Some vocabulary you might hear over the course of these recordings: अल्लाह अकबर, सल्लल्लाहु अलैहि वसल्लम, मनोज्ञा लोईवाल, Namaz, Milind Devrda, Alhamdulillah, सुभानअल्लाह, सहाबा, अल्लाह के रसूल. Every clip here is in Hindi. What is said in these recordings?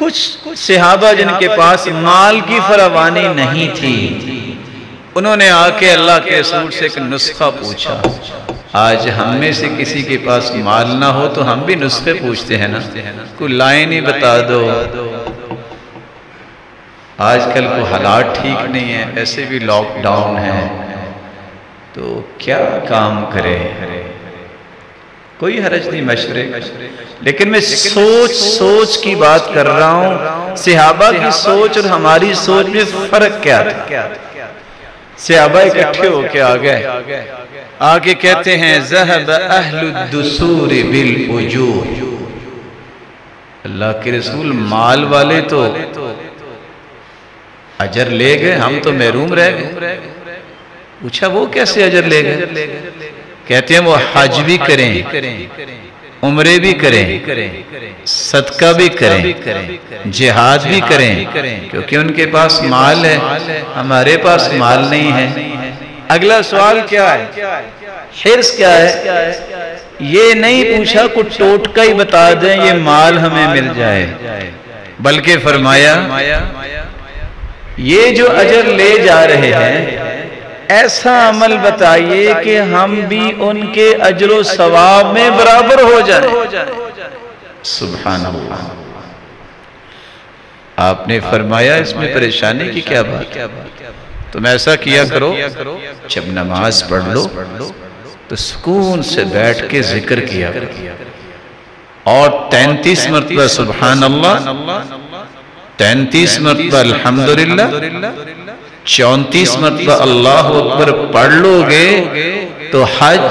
कुछ सहाबा जिनके पास माल की फरावानी नहीं थी, उन्होंने आके अल्लाह के रसूल से एक नुस्खा पूछा। आज हम में से किसी के पास माल ना हो तो हम भी नुस्खे पूछते हैं ना, कोई लाइन ही बता दो। आजकल को हालात ठीक नहीं है, ऐसे भी लॉकडाउन है, तो क्या काम करें? कोई हरज नहीं मशवरे, लेकिन मैं सोच की बात कर रहा हूँ। सहाबा की सोच और हमारी सोच में फर्क क्या था? सहाबा इकट्ठे होके आ गए, आके कहते हैं ज़हब अहलुद्दुसूर बिल उजूर। अल्लाह के रसूल, माल वाले तो अजर ले गए, हम तो महरूम रह गए। पूछा वो कैसे अजर ले गए? कहते हैं वो हज भी करें, उम्रे भी करें, सदका भी करें, जिहाद भी करें, क्योंकि उनके पास माल है, हमारे पास माल नहीं है। अगला सवाल क्या है? हिर्स क्या है? ये नहीं पूछा कुछ टोटका ही बता दें ये माल हमें मिल जाए, बल्कि फरमाया ये जो अजर ले जा रहे हैं ऐसा अमल बताइए कि हम भी उनके अजरो सवाब में बराबर हो जाए। सुभानअल्लाह। आपने फरमाया इसमें परेशानी की क्या बात? तुम ऐसा किया करो, जब नमाज पढ़ लो तो सुकून से बैठ के जिक्र किया और 33 मरतबा सुभानअल्लाह, 33 मरतबा अल्हम्दुलिल्लाह, 34 मरतबा अल्लाह अकबर पढ़ लोगे तो हज,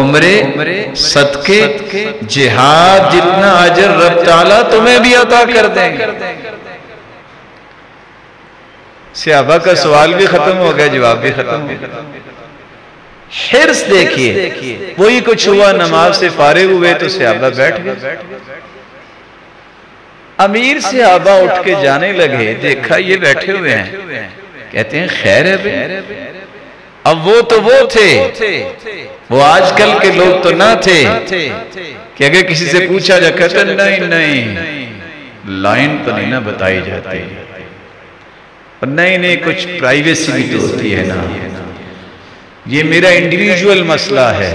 उम्रे, सदके, जिहाद जितना अजर रब ताला तुम्हें भी अता कर देंगे। सहाबा का सवाल भी खत्म हो गया, जवाब भी खत्म हो गया। हिर्स देखिए, वही कुछ हुआ। नमाज से फारिग हुए तो सहाबा बैठ गए। अमीर सहाबा उठ के जाने लगे, देखा ये बैठे हुए हैं। कहते हैं खैर है बे। अब वो तो थे। वो आजकल के लोग तो ना थे कि अगर किसी से पूछा जाए कहते नहीं, लाइन तो नहीं ना बताई जाती, और नहीं कुछ प्राइवेसी भी तो होती है ना। ये मेरा इंडिविजुअल मसला है।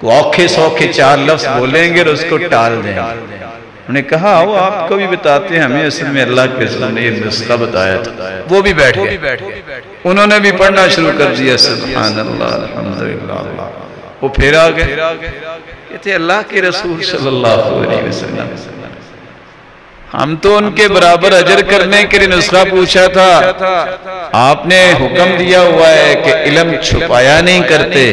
को औखे सौखे चार लफ्ज बोलेंगे और उसको टाल देंगे। उन्होंने कहा वो आपको भी बताते हैं, हमें असल में अल्लाह के रसूल ने ये नुस्खा बताया था। वो भी बैठ गए, उन्होंने भी पढ़ना शुरू कर दिया सुभानअल्लाह अल्हम्दुलिल्लाह। वो फिर आ गए, कहते अल्लाह के रसूल सल्लल्लाहु अलैहि वसल्लम, हम तो उनके बराबर अजर करने के लिए नुस्खा पूछा था, आपने हुक्म दिया हुआ है कि इल्म छुपाया नहीं करते,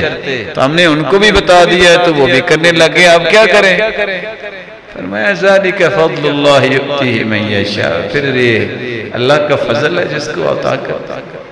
तो हमने उनको भी बता दिया है, तो वो भी करने लगे, आप क्या करें? फज़्लुल्लाह युअ्तीही मन यशा, फिर अल्लाह का फजल है जिसको अता करता है।